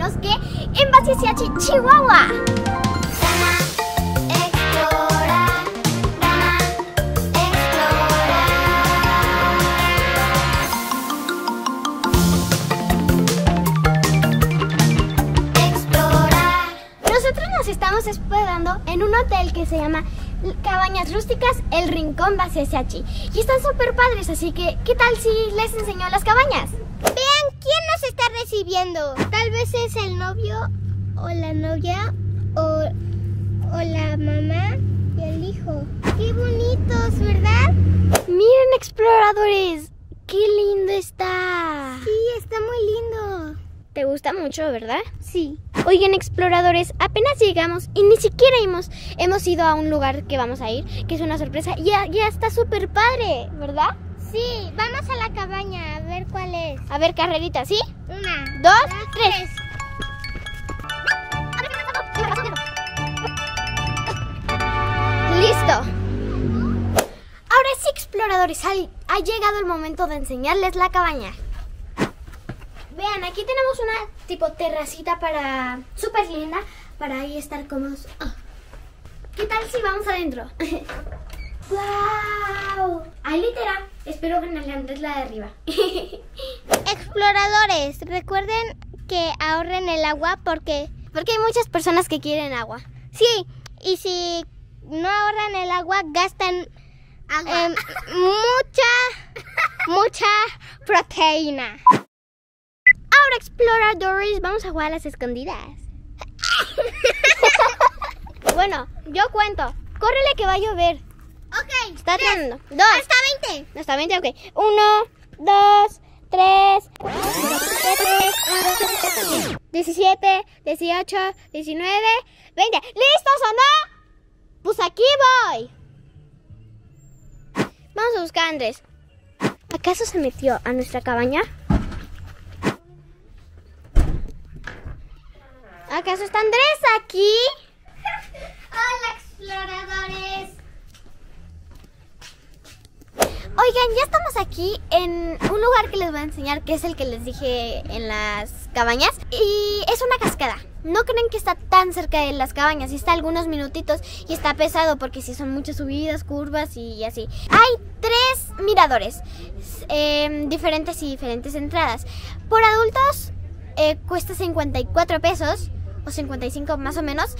menos que en Basaseachi, Chihuahua. Nosotros nos estamos hospedando en un hotel que se llama Cabañas Rústicas, el Rincón Basaseachi. Y están súper padres, así que ¿qué tal si les enseño las cabañas? Vean quién nos está recibiendo. Tal vez es el novio o la novia o la mamá y el hijo. ¡Qué bonitos! ¿Verdad? ¡Miren, exploradores! ¡Qué lindo está! Sí, está muy lindo. ¿Te gusta mucho, verdad? Sí. Oigan, exploradores, apenas llegamos y ni siquiera hemos ido a un lugar que vamos a ir, que es una sorpresa. Ya está súper padre, ¿verdad? Sí, vamos a la cabaña a ver cuál es. A ver, carrerita, ¿sí? 1, 2, 3. ¡Listo! Ahora sí, exploradores, ha llegado el momento de enseñarles la cabaña. Vean, aquí tenemos una tipo terracita para súper linda, para ahí estar cómodos. Oh. ¿Qué tal si vamos adentro? ¡Wow! Ahí literal, espero que no levantes la de arriba. Exploradores, recuerden que ahorren el agua porque hay muchas personas que quieren agua. Sí, y si no ahorran el agua, gastan agua. Mucha proteína. Ahora, exploradores, vamos a jugar a las escondidas. Bueno, yo cuento. Córrele que va a llover. Ok. Está tratando. 2. Hasta 20. Hasta 20, ok. 1, 2, 3. 17, 18, 19, 20. ¿Listos o no? Pues aquí voy. Vamos a buscar a Andrés. ¿Acaso se metió a nuestra cabaña? ¿Acaso está Andrés aquí? Hola, exploradores. Oigan, ya estamos aquí en un lugar que les voy a enseñar, que es el que les dije en las cabañas. Y es una cascada. No creen que está tan cerca de las cabañas. Está algunos minutitos y está pesado porque sí son muchas subidas, curvas y así. Hay 3 miradores diferentes y diferentes entradas. Por adultos cuesta 54 pesos. O 55 más o menos,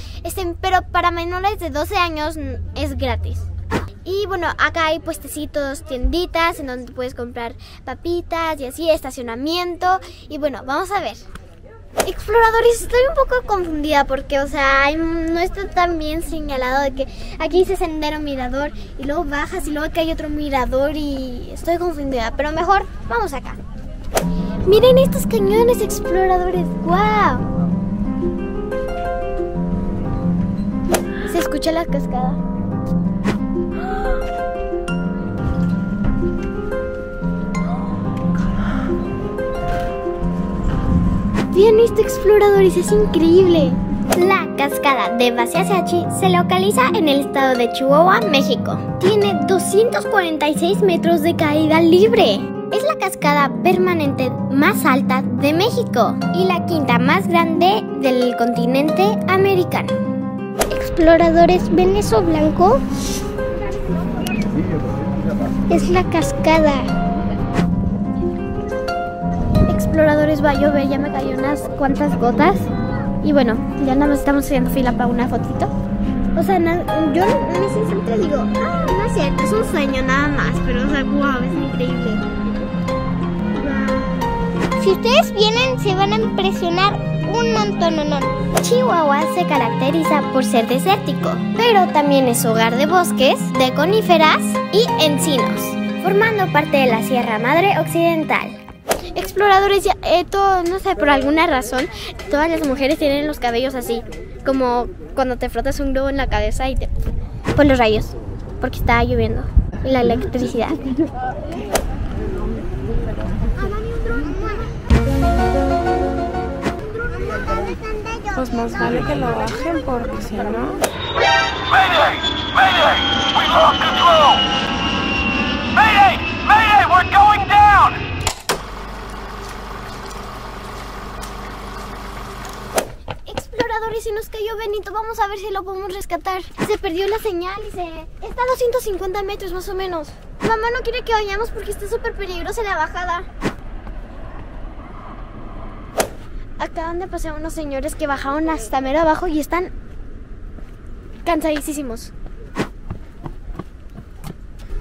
pero para menores de 12 años es gratis. Y bueno, acá hay puestecitos, tienditas en donde puedes comprar papitas y así, estacionamiento. Y bueno, vamos a ver. Exploradores, estoy un poco confundida porque, o sea, no está tan bien señalado de que aquí dice sendero, mirador, y luego bajas y luego acá hay otro mirador y estoy confundida, pero mejor vamos acá. Miren estos cañones, exploradores, wow. Se escucha la cascada. Vean esto, exploradores, es increíble. La cascada de Basaseachi se localiza en el estado de Chihuahua, México. Tiene 246 metros de caída libre. Es la cascada permanente más alta de México y la 5ª más grande del continente americano. Exploradores, ¿ven eso blanco? Es la cascada. Exploradores, va a llover, ya me cayó unas cuantas gotas. Y bueno, ya nada más estamos haciendo fila para una fotito. O sea, yo a veces siempre digo, ah, no es cierto, es un sueño nada más. Pero, o sea, wow, es increíble. Wow. Si ustedes vienen, se van a impresionar un montón. Chihuahua se caracteriza por ser desértico, pero también es hogar de bosques, de coníferas y encinos, formando parte de la Sierra Madre Occidental. Exploradores, no sé, por alguna razón, todas las mujeres tienen los cabellos así, como cuando te frotas un globo en la cabeza y te... por los rayos, porque está lloviendo, y la electricidad. Pues más vale que lo bajen porque si no... ¡Mayday! ¡Mayday! ¡We lost control! ¡Mayday! ¡Mayday! ¡We're going down! Gary, se nos cayó Benito. Vamos a ver si lo podemos rescatar. Se perdió la señal y se... Está a 250 metros más o menos. Mamá no quiere que vayamos porque está súper peligrosa la bajada. Acaban de pasar unos señores que bajaron hasta mero abajo y están cansadísimos.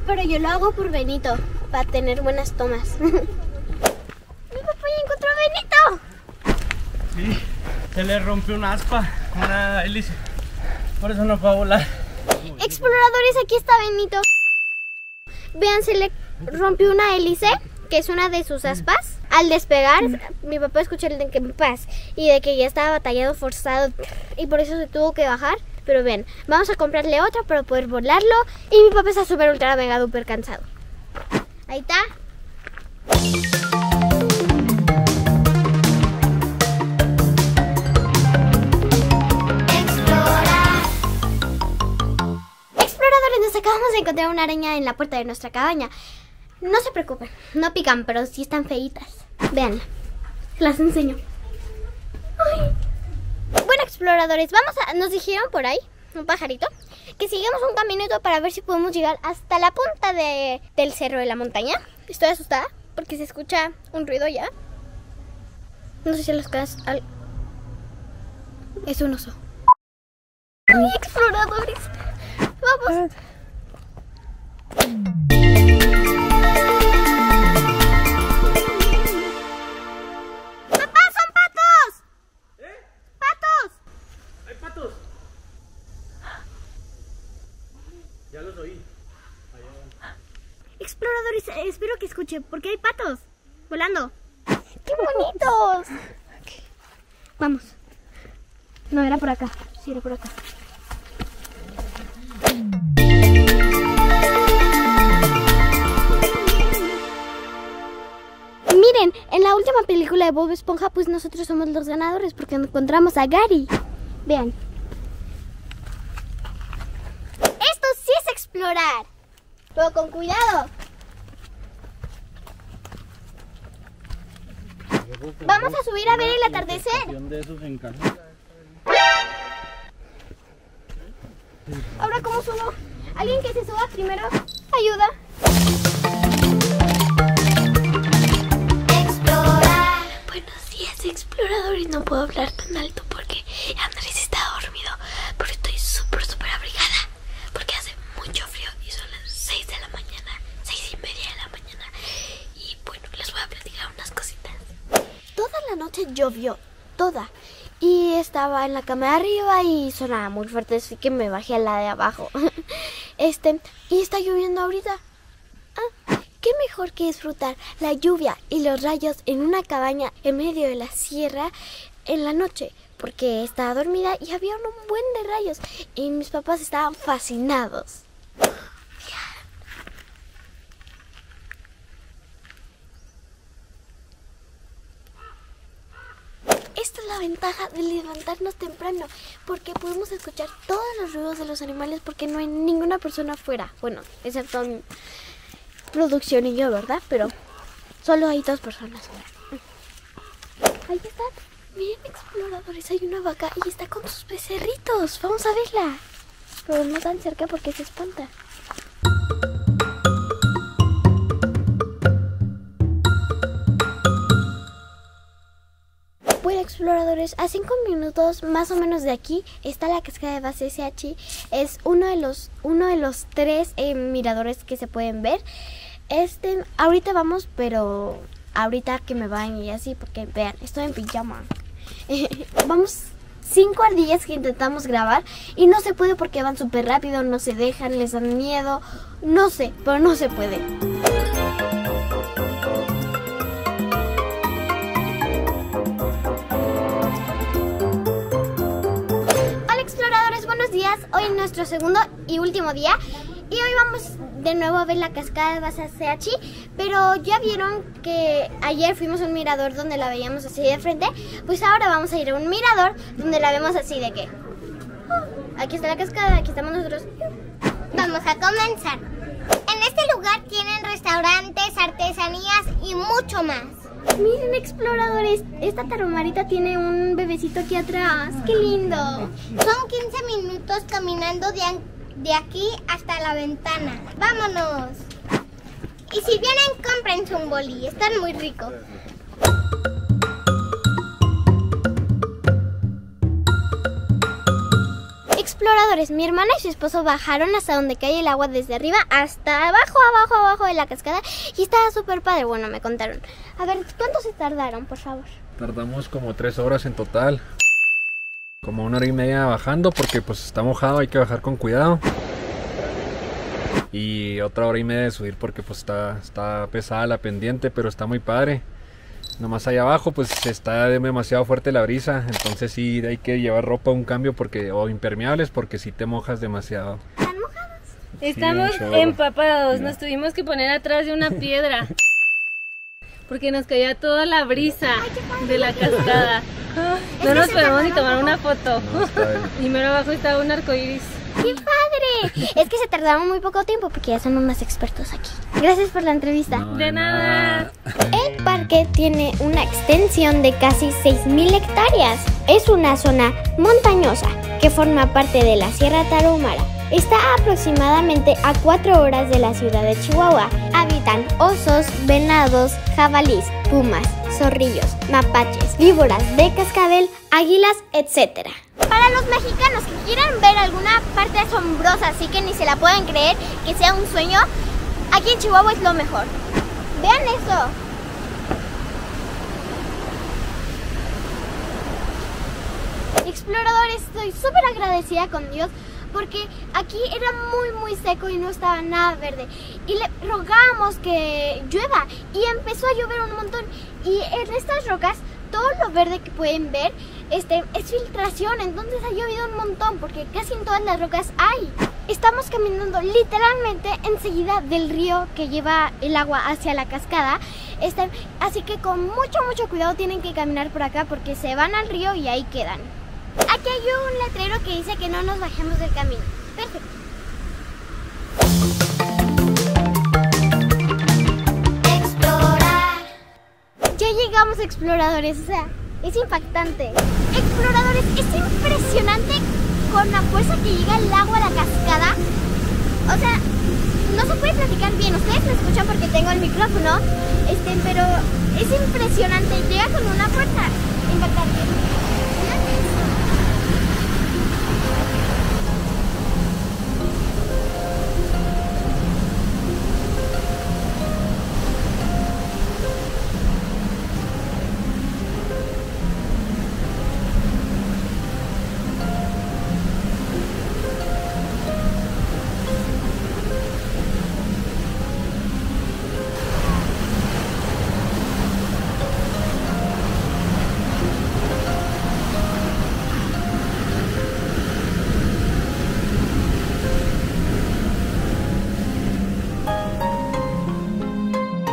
Pero yo lo hago por Benito, para tener buenas tomas. ¡Mi papá ya encontró a Benito! Sí, se le rompió una aspa, una hélice. Por eso no puede volar. Exploradores, aquí está Benito. Vean, se le rompió una hélice, que es una de sus aspas. Al despegar, mi papá escuchó el de que paz y de que ya estaba batallado, forzado, y por eso se tuvo que bajar. Pero ven, vamos a comprarle otra para poder volarlo. Y mi papá está súper, ultra, mega, duper cansado. Ahí está. Exploradores, nos acabamos de encontrar una araña en la puerta de nuestra cabaña. No se preocupen, no pican, pero sí están feitas. Vean, las enseño. Ay. Bueno, exploradores, nos dijeron por ahí, un pajarito, que sigamos un caminito para ver si podemos llegar hasta la punta del cerro de la montaña. Estoy asustada porque se escucha un ruido ya. No sé si los caras... Es un oso. Ay, exploradores, vamos. Espero que escuche, porque hay patos volando. ¡Qué bonitos! Okay. Vamos. No, era por acá. Sí, era por acá. Miren, en la última película de Bob Esponja, pues nosotros somos los ganadores porque encontramos a Gary. Vean. Esto sí es explorar. Pero con cuidado. Vamos a subir a ver el atardecer. Ahora, ¿cómo subo? Alguien que se suba primero, ayuda. Explorar. Buenos días, exploradores. No puedo hablar tan alto porque Andrés está dormido. Pero estoy súper, súper abrigada porque hace mucho frío y son las 6 de la mañana, 6:30 de la mañana. Y bueno, les voy a platicar unas cositas. La noche llovió toda y estaba en la cama de arriba y sonaba muy fuerte, así que me bajé a la de abajo. Y está lloviendo ahorita. Qué mejor que disfrutar la lluvia y los rayos en una cabaña en medio de la sierra en la noche, porque estaba dormida y había un buen de rayos y mis papás estaban fascinados. Ventaja de levantarnos temprano porque podemos escuchar todos los ruidos de los animales porque no hay ninguna persona afuera, bueno, excepto en producción y yo, ¿verdad? Pero solo hay dos personas. Ahí está, miren, exploradores, hay una vaca y está con sus becerritos, vamos a verla, pero no tan cerca porque se espanta. Exploradores, a 5 minutos más o menos de aquí está la cascada de Basaseachi. Es uno de los 3 miradores que se pueden ver. Ahorita vamos, pero ahorita que me bañe y así, porque vean, estoy en pijama. Vamos 5 ardillas que intentamos grabar y no se puede porque van súper rápido, no se dejan, les dan miedo, no sé, pero no se puede. Hoy es nuestro segundo y último día y hoy vamos de nuevo a ver la cascada de Basaseachi, pero ya vieron que ayer fuimos a un mirador donde la veíamos así de frente, pues ahora vamos a ir a un mirador donde la vemos así de que aquí está la cascada, aquí estamos nosotros. Vamos a comenzar. En este lugar tienen restaurantes, artesanías y mucho más. Miren, exploradores, esta tarahumarita tiene un bebecito aquí atrás. ¡Qué lindo! Son 15 minutos caminando de aquí hasta la ventana. ¡Vámonos! Y si vienen, cómprense un boli, están muy ricos. Exploradores, mi hermana y su esposo bajaron hasta donde cae el agua, desde arriba hasta abajo, abajo de la cascada, y estaba súper padre, bueno, me contaron. A ver, ¿cuánto se tardaron, por favor? Tardamos como 3 horas en total, como 1 hora y media bajando, porque pues está mojado, hay que bajar con cuidado. Y otra 1 hora y media de subir, porque pues está pesada la pendiente, pero está muy padre. Nomás allá abajo pues está demasiado fuerte la brisa, entonces sí hay que llevar ropa, un cambio, porque o impermeables, porque si sí te mojas demasiado. ¿Están mojados? Sí, estamos empapados, nos tuvimos que poner atrás de una piedra porque nos caía toda la brisa de la cascada. No nos podemos ni tomar una foto. Y mero abajo estaba un arcoíris. ¡Qué padre! Es que se tardaron muy poco tiempo porque ya son unos expertos aquí. Gracias por la entrevista. No, de nada. El parque tiene una extensión de casi 6,000 hectáreas. Es una zona montañosa que forma parte de la Sierra Tarahumara. Está aproximadamente a 4 horas de la ciudad de Chihuahua. Habitan osos, venados, jabalís, pumas, zorrillos, mapaches, víboras de cascabel, águilas, etc. Para los mexicanos que quieran ver alguna parte asombrosa, así que ni se la puedan creer, que sea un sueño, aquí en Chihuahua es lo mejor. ¡Vean eso! Exploradores, estoy súper agradecida con Dios, porque aquí era muy seco y no estaba nada verde, y le rogábamos que llueva, y empezó a llover un montón. Y en estas rocas todo lo verde que pueden ver es filtración, entonces ha llovido un montón, porque casi en todas las rocas hay. Estamos caminando literalmente enseguida del río que lleva el agua hacia la cascada, así que con mucho cuidado tienen que caminar por acá, porque se van al río y ahí quedan. Aquí hay un letrero que dice que no nos bajemos del camino. Perfecto. Explorar. Ya llegamos, exploradores, o sea, es impactante. Exploradores, es impresionante con la fuerza que llega el agua a la cascada. O sea, no se puede platicar bien, ustedes me escuchan porque tengo el micrófono, pero es impresionante, llega con una fuerza impactante.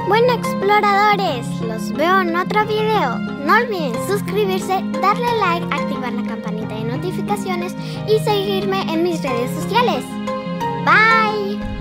Bueno, exploradores, los veo en otro video. No olviden suscribirse, darle like, activar la campanita de notificaciones y seguirme en mis redes sociales. Bye.